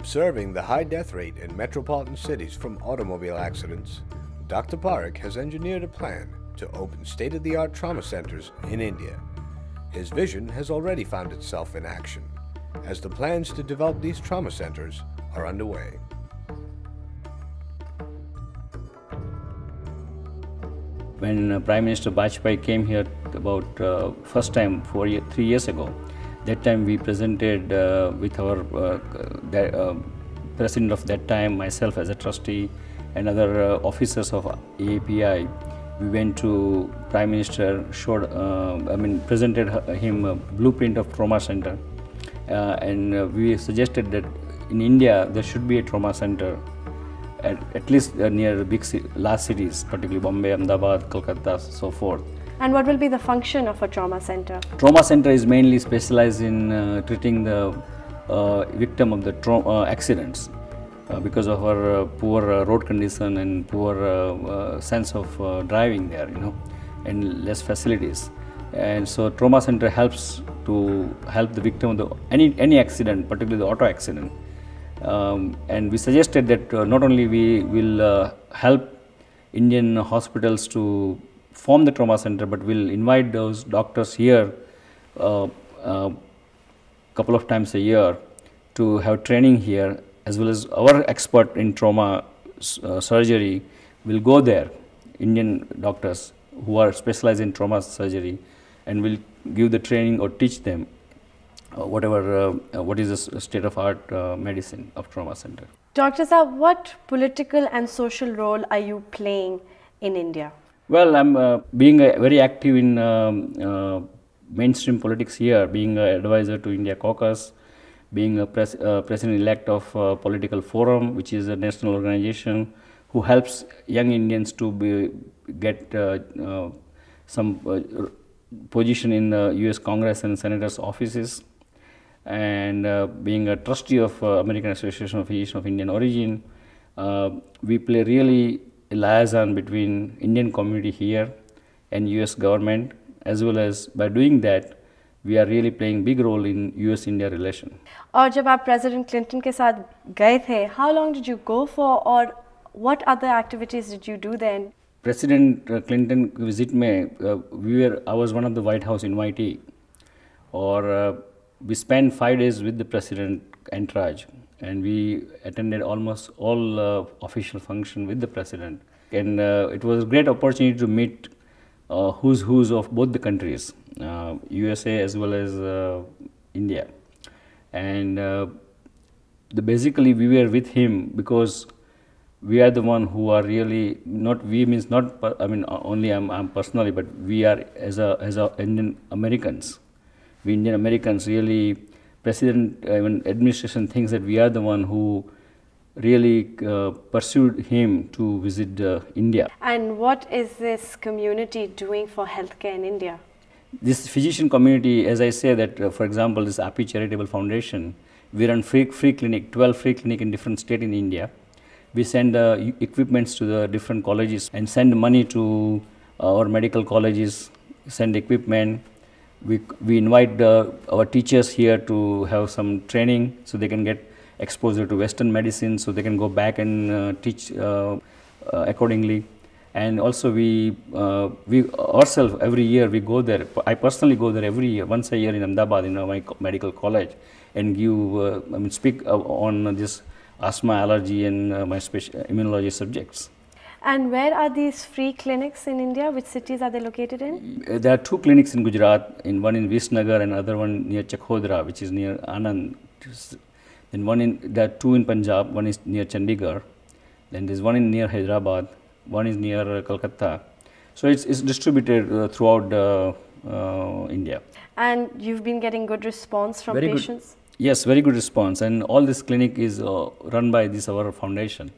Observing the high death rate in metropolitan cities from automobile accidents, Dr. Parekh has engineered a plan to open state-of-the-art trauma centers in India. His vision has already found itself in action, as the plans to develop these trauma centers are underway. When Prime Minister Vajpayee came here about first time 3 years ago, that time we presented with our president of that time, myself as a trustee, and other officers of API. We went to Prime Minister, showed, presented him a blueprint of trauma center, and we suggested that in India there should be a trauma center at least near big large cities, particularly Bombay, Ahmedabad, Kolkata, so forth. And what will be the function of a trauma center? Trauma center is mainly specialized in treating the victim of the accidents because of our poor road condition and poor sense of driving there, and less facilities. And so trauma center helps to help the victim of any accident, particularly the auto accident. And we suggested that not only we will help Indian hospitals to form the trauma center, but we'll invite those doctors here couple of times a year to have training here, as well as our expert in trauma surgery will go there, Indian doctors who are specialized in trauma surgery, and will give the training or teach them what is the state of art medicine of trauma center. Dr. Saab, what political and social role are you playing in India? Well, I'm being very active in mainstream politics here, being an advisor to India Caucus, being a president-elect of Political Forum, which is a national organization who helps young Indians to get some position in the US Congress and Senators' offices, and being a trustee of American Association of Physicians of Indian Origin. We play really a liaison between Indian community here and US government, as well as by doing that we are really playing big role in US-India relation. और जब आप President Clinton के साथ गए थे, how long did you go for और what other activities did you do then? President Clinton की visit में I was one of the White House invitee, और we spent 5 days with the President entourage. And we attended almost all official function with the president. And it was a great opportunity to meet who's who's of both the countries, USA as well as India. And basically we were with him because we are the one who are really, not we means not, only I'm personally, but we are as a Indian Americans. We Indian Americans really, President, administration thinks that we are the one who really pursued him to visit India. And what is this community doing for healthcare in India? This physician community, as I say that, for example, this AP charitable foundation, we run free clinic, 12 free clinic in different states in India. We send equipments to the different colleges and send money to our medical colleges, send equipment. We invite our teachers here to have some training so they can get exposure to Western medicine, so they can go back and teach accordingly. And also we ourselves every year we go there. I personally go there every year, once a year in Ahmedabad, my medical college, and give speak on this asthma, allergy, and my immunology subjects. And where are these free clinics in India? Which cities are they located in? There are 2 clinics in Gujarat, one in Vishnagar and other one near Chakhodra, which is near Anand. Then there are 2 in Punjab, one is near Chandigarh. Then there's one in near Hyderabad, one is near Kolkata. So it's distributed throughout India. And you've been getting good response from patients? Good. Yes, very good response. And all this clinic is run by our foundation,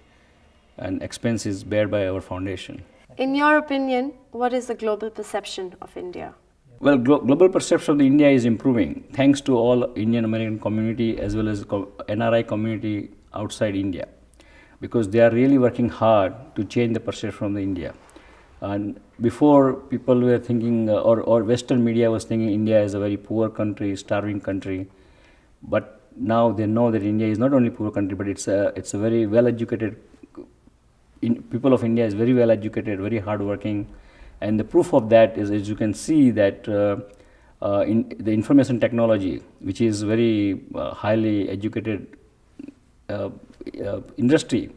and expenses bear by our foundation. In your opinion, what is the global perception of India? Well, global perception of India is improving thanks to all Indian American community as well as NRI community outside India, because they are really working hard to change the perception of India. And before, people were thinking, or Western media was thinking India is a very poor country, starving country, but now they know that India is not only a poor country, but it's a very well-educated, people of India is very well-educated, very hard-working. And the proof of that is, as you can see, that in the information technology, which is very highly educated industry,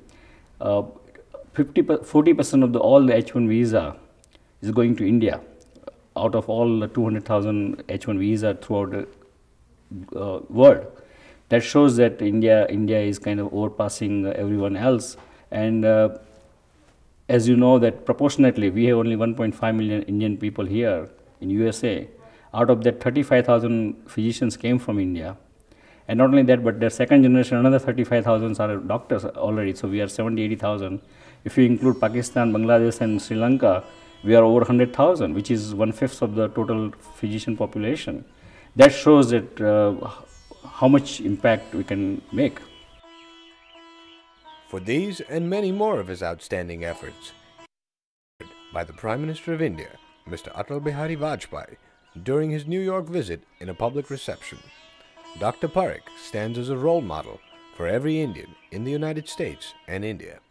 40% of all the H1 visa is going to India, out of all the 200,000 H1 visa throughout the world. That shows that India is kind of overpassing everyone else. And as you know, that proportionately we have only 1.5 million Indian people here in USA. Out of that, 35,000 physicians came from India. And not only that, but their second generation, another 35,000 are doctors already. So we are 70,000-80,000. If you include Pakistan, Bangladesh, and Sri Lanka, we are over 100,000, which is 1/5 of the total physician population. That shows that how much impact we can make. For these and many more of his outstanding efforts, by the Prime Minister of India, Mr. Atal Bihari Vajpayee, during his New York visit in a public reception. Dr. Parekh stands as a role model for every Indian in the United States and India.